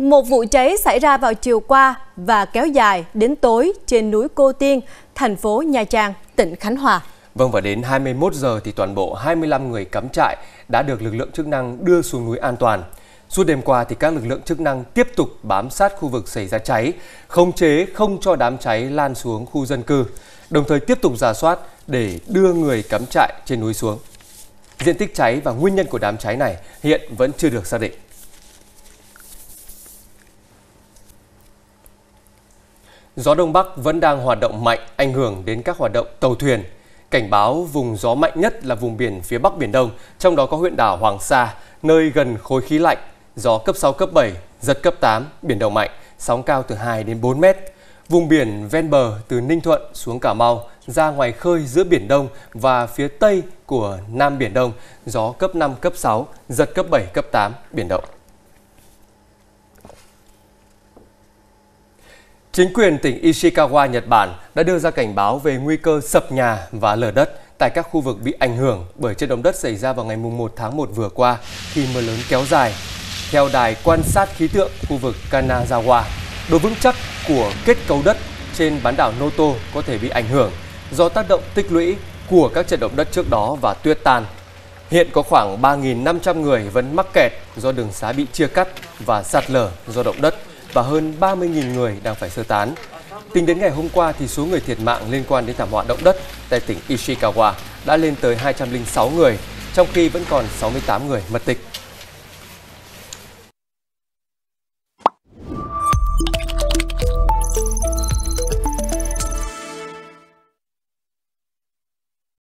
Một vụ cháy xảy ra vào chiều qua và kéo dài đến tối trên núi Cô Tiên, thành phố Nha Trang, tỉnh Khánh Hòa. Vâng, và đến 21 giờ thì toàn bộ 25 người cắm trại đã được lực lượng chức năng đưa xuống núi an toàn. Suốt đêm qua thì các lực lượng chức năng tiếp tục bám sát khu vực xảy ra cháy, khống chế không cho đám cháy lan xuống khu dân cư, đồng thời tiếp tục rà soát để đưa người cắm trại trên núi xuống. Diện tích cháy và nguyên nhân của đám cháy này hiện vẫn chưa được xác định. Gió Đông Bắc vẫn đang hoạt động mạnh, ảnh hưởng đến các hoạt động tàu thuyền. Cảnh báo vùng gió mạnh nhất là vùng biển phía Bắc Biển Đông, trong đó có huyện đảo Hoàng Sa, nơi gần khối khí lạnh, gió cấp 6, cấp 7, giật cấp 8, biển động mạnh, sóng cao từ 2 đến 4 mét. Vùng biển ven bờ từ Ninh Thuận xuống Cà Mau, ra ngoài khơi giữa Biển Đông và phía Tây của Nam Biển Đông, gió cấp 5, cấp 6, giật cấp 7, cấp 8, biển động. Chính quyền tỉnh Ishikawa, Nhật Bản đã đưa ra cảnh báo về nguy cơ sập nhà và lở đất tại các khu vực bị ảnh hưởng bởi trận động đất xảy ra vào ngày 1 tháng 1 vừa qua khi mưa lớn kéo dài. Theo đài quan sát khí tượng khu vực Kanazawa, độ vững chắc của kết cấu đất trên bán đảo Noto có thể bị ảnh hưởng do tác động tích lũy của các trận động đất trước đó và tuyết tan. Hiện có khoảng 3.500 người vẫn mắc kẹt do đường xá bị chia cắt và sạt lở do động đất, và hơn 30.000 người đang phải sơ tán. Tính đến ngày hôm qua thì số người thiệt mạng liên quan đến thảm họa động đất tại tỉnh Ishikawa đã lên tới 206 người, trong khi vẫn còn 68 người mất tích.